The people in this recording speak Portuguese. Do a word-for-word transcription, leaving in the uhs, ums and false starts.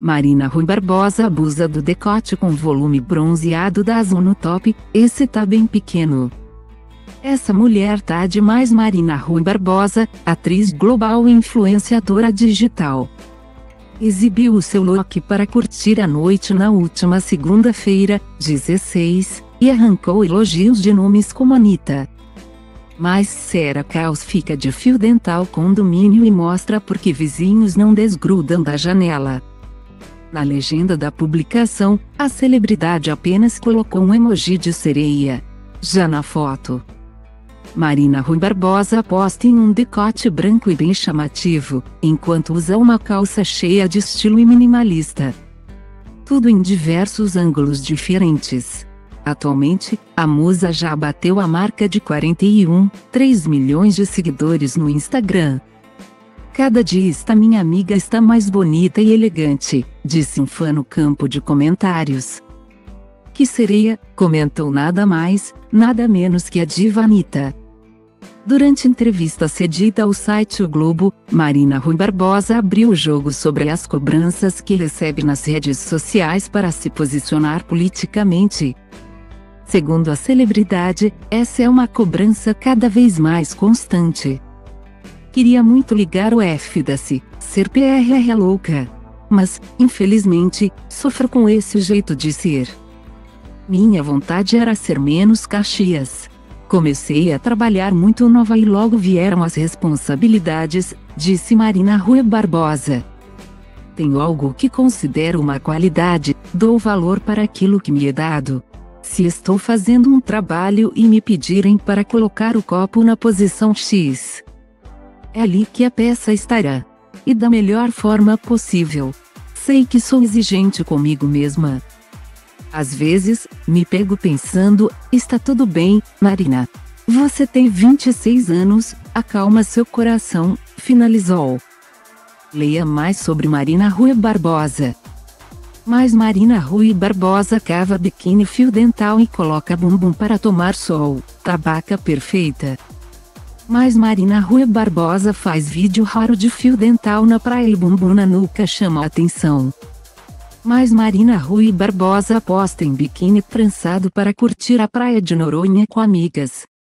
Marina Ruy Barbosa abusa do decote com volume bronzeado da Azul no top, esse tá bem pequeno. Essa mulher tá demais. Marina Ruy Barbosa, atriz global e influenciadora digital, exibiu o seu look para curtir a noite na última segunda-feira, dezesseis, e arrancou elogios de nomes como Anitta. Mas Sarah Caus fica de fio dental condomínio e mostra por que vizinhos não desgrudam da janela. Na legenda da publicação, a celebridade apenas colocou um emoji de sereia. Já na foto, Marina Ruy Barbosa aposta em um decote branco e bem chamativo, enquanto usa uma calça cheia de estilo e minimalista. Tudo em diversos ângulos diferentes. Atualmente, a musa já bateu a marca de quarenta e um vírgula três milhões de seguidores no Instagram. "Cada dia esta minha amiga está mais bonita e elegante", disse um fã no campo de comentários. "Que sereia", comentou nada mais, nada menos que a diva Anitta. Durante entrevista cedida ao site O Globo, Marina Ruy Barbosa abriu o jogo sobre as cobranças que recebe nas redes sociais para se posicionar politicamente. Segundo a celebridade, essa é uma cobrança cada vez mais constante. "Queria muito ligar o F da C, ser P R R louca. Mas, infelizmente, sofro com esse jeito de ser. Minha vontade era ser menos Caxias. Comecei a trabalhar muito nova e logo vieram as responsabilidades", disse Marina Ruy Barbosa. "Tenho algo que considero uma qualidade, dou valor para aquilo que me é dado. Se estou fazendo um trabalho e me pedirem para colocar o copo na posição X, é ali que a peça estará. E da melhor forma possível. Sei que sou exigente comigo mesma. Às vezes, me pego pensando, está tudo bem, Marina. Você tem vinte e seis anos, acalma seu coração", finalizou. Leia mais sobre Marina Ruy Barbosa. Mas Marina Ruy Barbosa cava biquíni fio dental e coloca bumbum para tomar sol, tabaca perfeita. Mas Marina Ruy Barbosa faz vídeo raro de fio dental na praia e bumbum na nuca chama a atenção. Mas Marina Ruy Barbosa aposta em biquíni trançado para curtir a praia de Noronha com amigas.